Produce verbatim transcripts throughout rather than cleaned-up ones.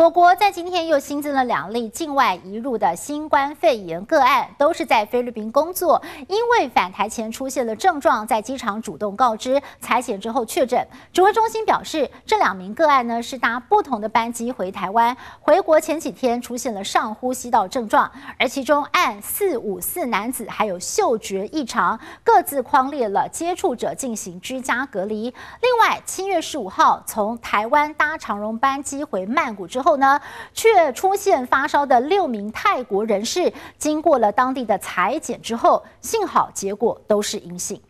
我国在今天又新增了两例境外移入的新冠肺炎个案，都是在菲律宾工作，因为返台前出现了症状，在机场主动告知，采检之后确诊。指挥中心表示，这两名个案呢是搭不同的班机回台湾，回国前几天出现了上呼吸道症状，而其中案四五四男子还有嗅觉异常，各自匡列了接触者进行居家隔离。另外，七月十五号从台湾搭长荣班机回曼谷之后。 后呢，却出现发烧的六名泰国人士，经过了当地的采检之后，幸好结果都是阴性。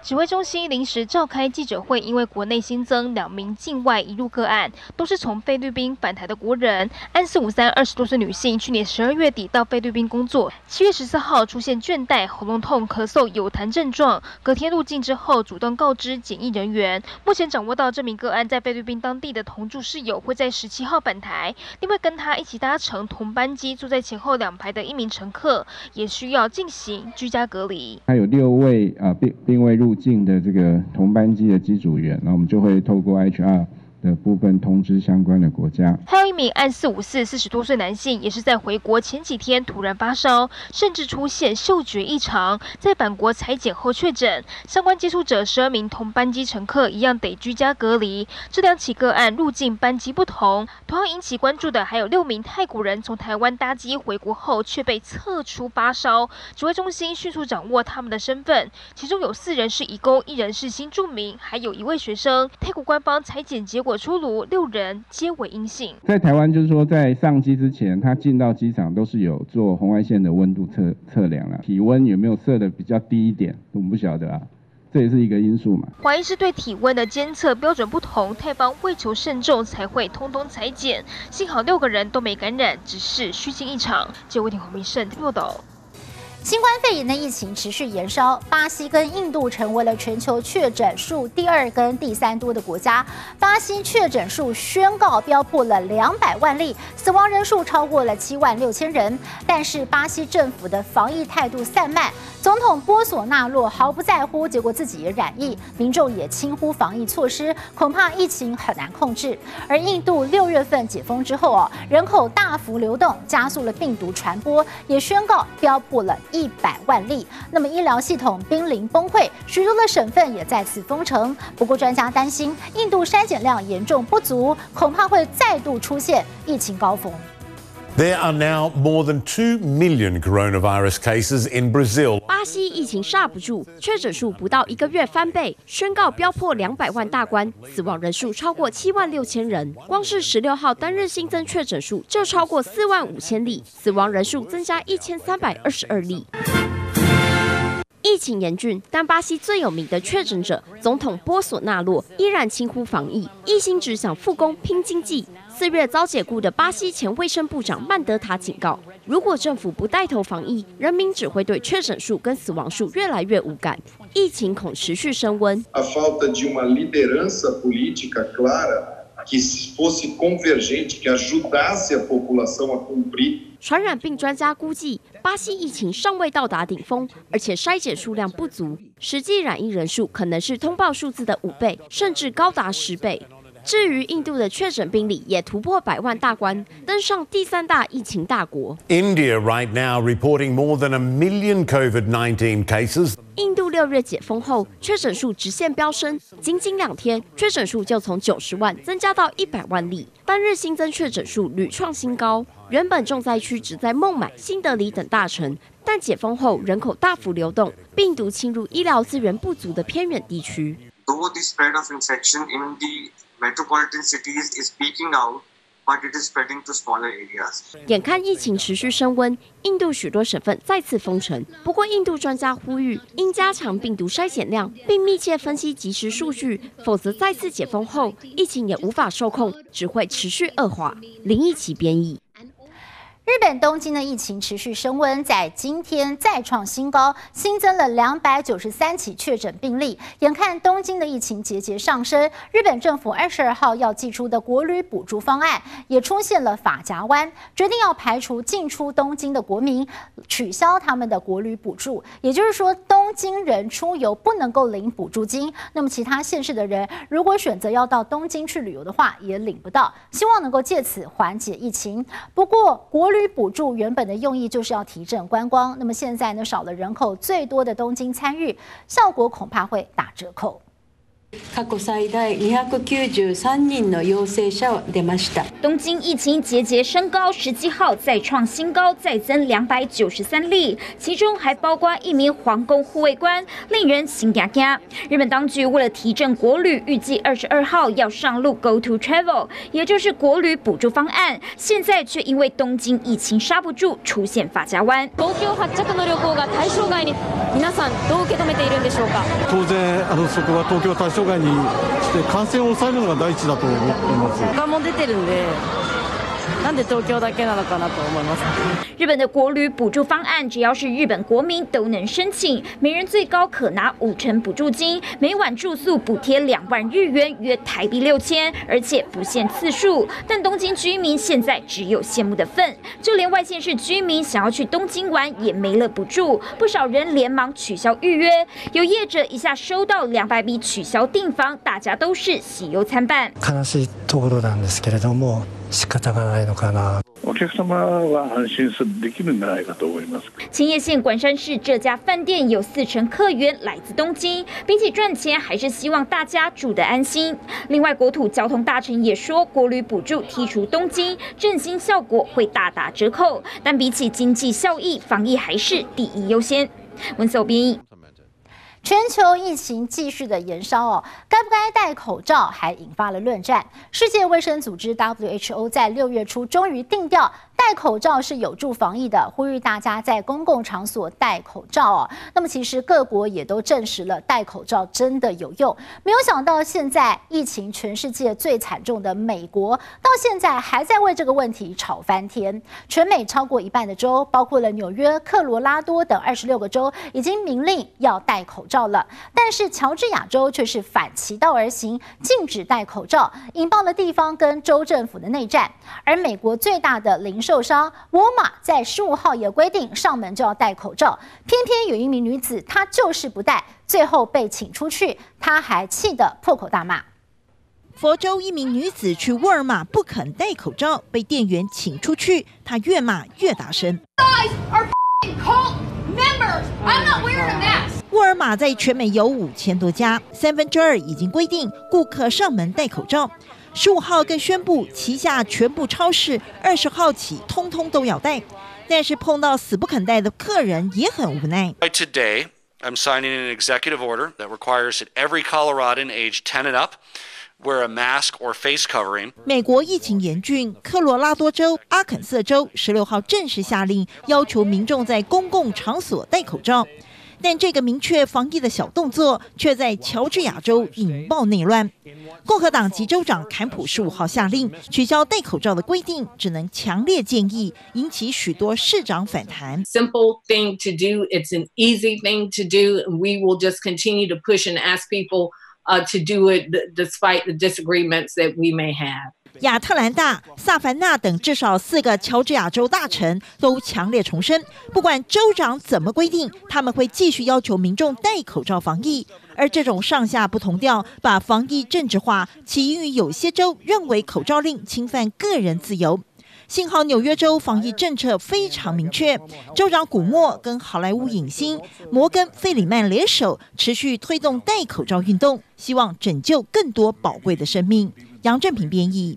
指挥中心临时召开记者会，因为国内新增两名境外移入个案，都是从菲律宾返台的国人。案四五三二十多岁女性，去年十二月底到菲律宾工作，七月十四号出现倦怠、喉咙痛、咳嗽、有痰症状，隔天入境之后主动告知检疫人员。目前掌握到这名个案在菲律宾当地的同住室友会在十七号返台，另外跟他一起搭乘同班机、坐在前后两排的一名乘客也需要进行居家隔离。他有六位啊并并未入。 入境的这个同班机的机组员，那我们就会透过 H R 的部分通知相关的国家。还有一名案四五四四十多岁男性，也是在回国前几天突然发烧，甚至出现嗅觉异常，在返国采检后确诊。相关接触者十二名同班机乘客一样得居家隔离。这两起个案入境班机不同，同样引起关注的还有六名泰国人从台湾搭机回国后却被测出发烧，指挥中心迅速掌握他们的身份，其中有四人是移工，一人是新住民，还有一位学生。泰国官方采检结果。 结果出炉，六人皆为阴性。在台湾，就是说，在上机之前，他进到机场都是有做红外线的温度测测量了，体温有没有设的比较低一点，我们不晓得啊。 这也是一个因素嘛。怀疑是对体温的监测标准不同，泰方为求慎重才会通通裁剪。幸好六个人都没感染，只是虚惊一场。记者魏婷、洪明胜报道。 新冠肺炎的疫情持续延烧，巴西跟印度成为了全球确诊数第二跟第三多的国家。巴西确诊数宣告飙破了两百万例，死亡人数超过了七万六千人。但是巴西政府的防疫态度散漫，总统波索纳洛毫不在乎，结果自己也染疫，民众也轻忽防疫措施，恐怕疫情很难控制。而印度六月份解封之后哦，人口大幅流动，加速了病毒传播，也宣告飙破了。 一百万例，那么医疗系统濒临崩溃，许多的省份也再次封城。不过专家担心，印度筛检量严重不足，恐怕会再度出现疫情高峰。 There are now more than two million coronavirus cases in Brazil. 巴西疫情刹不住，确诊数不到一个月翻倍，宣告飙破两百万大关，死亡人数超过七万六千人。光是十六号单日新增确诊数就超过四万五千例，死亡人数增加一千三百二十二例。 疫情严峻，但巴西最有名的确诊者总统波索纳洛依然轻忽防疫，一心只想复工拼经济。四月遭解雇的巴西前卫生部长曼德塔警告，如果政府不带头防疫，人民只会对确诊数跟死亡数越来越无感，疫情恐持续升温。 que fosse convergente, que ajudasse a população a cumprir. 传染病专家估计，巴西疫情尚未到达顶峰，而且筛检数量不足，实际染疫人数可能是通报数字的五倍，甚至高达十倍。至于印度的确诊病例也突破百万大关，登上第三大疫情大国。India right now reporting more than a million COVID nineteen cases. 印度六月解封后，确诊数直线飙升，仅仅两天，确诊数就从九十万增加到一百万例，单日新增确诊数屡创新高。原本重灾区只在孟买、新德里等大城，但解封后人口大幅流动，病毒侵入医疗资源不足的偏远地区。 眼看疫情持续升温，印度许多省份再次封城。不过，印度专家呼吁，应加强病毒筛检量，并密切分析即时数据，否则再次解封后，疫情也无法受控，只会持续恶化。林奕奇编译。日本东京的疫情持续升温，在今天再创新高，新增了两百九十三起确诊病例。眼看东京的疫情节节上升，日本政府二十二号要祭出的国旅补助方案也出现了法夹弯，决定要排除进出东京的国民，取消他们的国旅补助。也就是说，东京人出游不能够领补助金，那么其他县市的人如果选择要到东京去旅游的话，也领不到。希望能够借此缓解疫情。不过，国旅补助原本的用意就是要提振观光，那么现在呢，少了人口最多的东京参与，效果恐怕会打折扣。過去最大二百九十三人の陽性者が出ました。東京疫情節節升高，十七号再創新高，再增两百九十三例，其中還包括一名皇宮護衛官，令人心癢癢。日本當局為了提振國旅，預計二十二号要上路 Go to Travel， 也就是國旅補助方案，現在卻因為東京疫情剎不住，出現法夾彎。東京発着の旅行が対象外に、皆さんどう受け止めているんでしょうか。当然、あのそこは東京対象障害にして感染を抑えるのが第一だと思っています。他も出てるんで、なんで東京だけなのかなと思います。日本的国旅补助方案，只要是日本国民都能申请，每人最高可拿五成补助金，每晚住宿补贴两万日元，约台币六千，而且不限次数。但东京居民现在只有羡慕的份，就连外县市居民想要去东京玩也没了补助，不少人连忙取消预约。有业者一下收到两百笔取消订房，大家都是喜忧参半。悲しいところなんですけれども。仕方がないのかな。お客様は安心できるんじゃないかと思います。千叶县馆山市这家饭店有四成客源来自东京，比起赚钱，还是希望大家住得安心。另外，国土交通大臣也说，国旅补助剔除东京，振兴效果会大打折扣。但比起经济效益，防疫还是第一优先。文秀斌。全球疫情继续的延烧哦，该不该戴口罩还引发了论战。世界卫生组织 W H O 在六月初终于定调，戴口罩是有助防疫的，呼吁大家在公共场所戴口罩哦。那么其实各国也都证实了戴口罩真的有用。没有想到现在疫情全世界最惨重的美国，到现在还在为这个问题吵翻天。全美超过一半的州，包括了纽约、科罗拉多等二十六个州，已经明令要戴口罩。了，但是乔治亚州却是反其道而行，禁止戴口罩，引爆了地方跟州政府的内战。而美国最大的零售商沃尔玛在十五号也规定上门就要戴口罩，偏偏有一名女子她就是不戴，最后被请出去，她还气得破口大骂。佛州一名女子去沃尔玛不肯戴口罩，被店员请出去，她越骂越大声。沃尔玛在全美有五千多家，三分之二已经规定顾客上门戴口罩。十五号更宣布，旗下全部超市二十号起通通都要戴。但是碰到死不肯戴的客人也很无奈。Today, I'm signing an executive order that requires that every Coloradan aged ten and up wear a mask or face covering. 美国疫情严峻，科罗拉多州、阿肯色州十六号正式下令，要求民众在公共场所戴口罩。但这个明确防疫的小动作，却在乔治亚州引爆内乱。共和党籍州长坎普十五号下令取消戴口罩的规定，只能强烈建议，引起许多市长反弹。Simple thing to do, it's an easy thing to do, and we will just continue to push and ask people to do it despite the disagreements that we may have. 亚特兰大、萨凡纳等至少四个乔治亚州大臣都强烈重申，不管州长怎么规定，他们会继续要求民众戴口罩防疫。而这种上下不同调，把防疫政治化，起因于有些州认为口罩令侵犯个人自由。幸好纽约州防疫政策非常明确，州长古默跟好莱坞影星摩根·费里曼联手，持续推动戴口罩运动，希望拯救更多宝贵的生命。杨振平编译。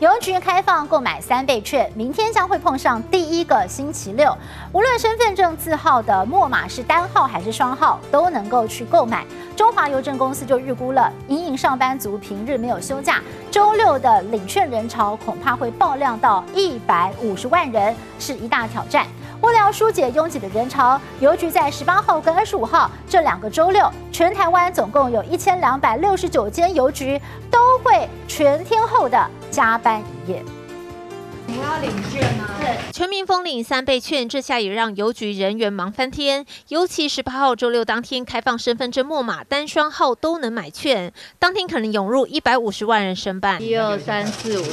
邮局开放购买三倍券，明天将会碰上第一个星期六。无论身份证字号的末码是单号还是双号，都能够去购买。中华邮政公司就预估了，因应上班族平日没有休假，周六的领券人潮恐怕会爆量到一百五十万人，是一大挑战。为了疏解拥挤的人潮，邮局在十八号跟二十五号这两个周六，全台湾总共有一千两百六十九间邮局都会全天候的加班营业。你要领券吗？对。全民疯领三倍券，这下也让邮局人员忙翻天。尤其十八号周六当天开放身份证末码，单双号都能买券，当天可能涌入一百五十万人申办。一二三四五。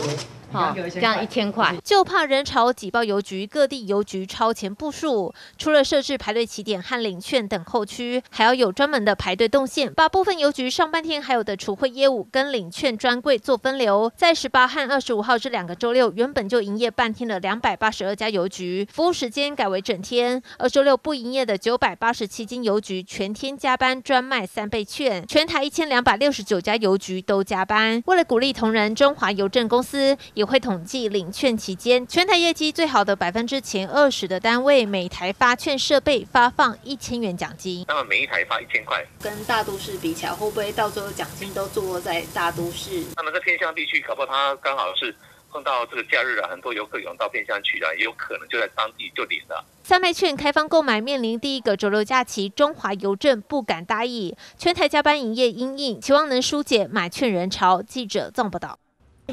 好，这样一千块，就怕人潮挤爆邮局，各地邮局超前部署。除了设置排队起点和领券等候区，还要有专门的排队动线，把部分邮局上半天还有的储汇业务跟领券专柜做分流。在十八和二十五号这两个周六，原本就营业半天的两百八十二家邮局，服务时间改为整天；而周六不营业的九百八十七间邮局全天加班专卖三倍券，全台一千两百六十九家邮局都加班。为了鼓励同仁，中华邮政公司 也会统计领券期间，全台业绩最好的百分之前二十的单位，每台发券设备发放一千元奖金。那么每一台发一千块，跟大都市比起来，会不会到最后奖金都坐落在大都市？那么在偏乡地区，搞不好它刚好是 碰到这个假日啊，很多游客涌到偏乡去啊，也有可能就在当地就领了。三倍券开放购买面临第一个周六假期，中华邮政不敢大意，全台加班营业因应，期望能疏解买券人潮。记者纵报道。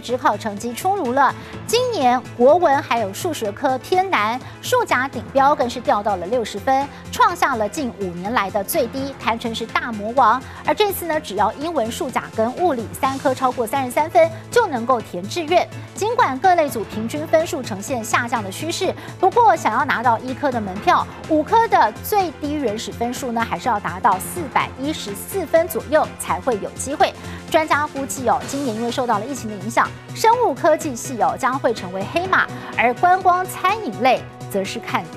指考成绩出炉了，今年国文还有数学科偏难，数甲顶标更是掉到了六十分，创下了近五年来的最低，堪称是大魔王。而这次呢，只要英文、数甲跟物理三科超过三十三分，就能够填志愿。尽管各类组平均分数呈现下降的趋势，不过想要拿到医科的门票，五科的最低原始分数呢，还是要达到四百一十四分左右才会有机会。专家估计哦，今年因为受到了疫情的影响， 生物科技系哦将会成为黑马，而观光餐饮类则是看点。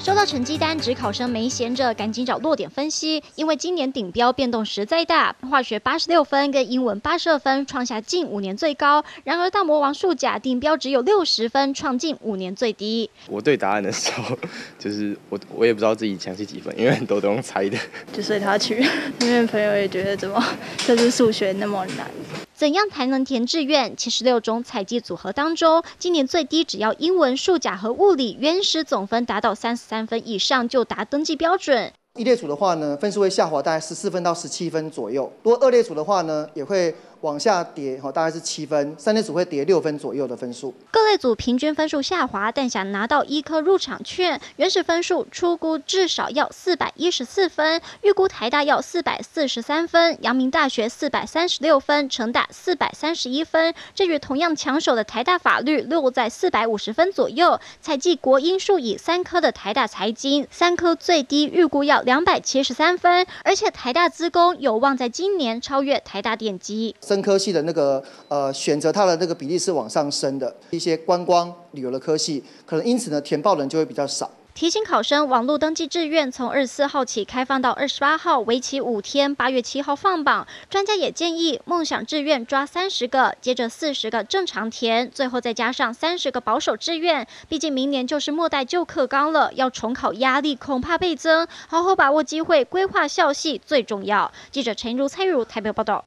收到成绩单，指考生没闲着，赶紧找落点分析，因为今年顶标变动实在大，化学八十六分跟英文八十二分创下近五年最高，然而大魔王数甲顶标只有六十分，创近五年最低。我对答案的时候，就是我我也不知道自己详细几分，因为很多都用猜的，就随他去。因为朋友也觉得怎么这是数学那么难。 怎样才能填志愿？七十六种采集组合当中，今年最低只要英文、数甲和物理原始总分达到三十三分以上，就达登记标准。一类组的话呢，分数会下滑大概十四分到十七分左右；如果二类组的话呢，也会 往下跌，大概是七分；三类组会跌六分左右的分数。各类组平均分数下滑，但想拿到医科入场券，原始分数初估至少要四百一十四分，预估台大要四百四十三分，阳明大学四百三十六分，成大四百三十一分。这与同样抢手的台大法律落在四百五十分左右。采集国英数以三科的台大财经，三科最低预估要两百七十三分，而且台大资工有望在今年超越台大电机。 生科系的那个呃选择，它的那个比例是往上升的。一些观光旅游的科系，可能因此呢，填报人就会比较少。 提醒考生，网络登记志愿从二十四号起开放到二十八号，为期五天。八月七号放榜。专家也建议，梦想志愿抓三十个，接着四十个正常填，最后再加上三十个保守志愿。毕竟明年就是末代旧课纲了，要重考压力恐怕倍增。好好把握机会，规划校系最重要。记者陈如、蔡玉如台北报道。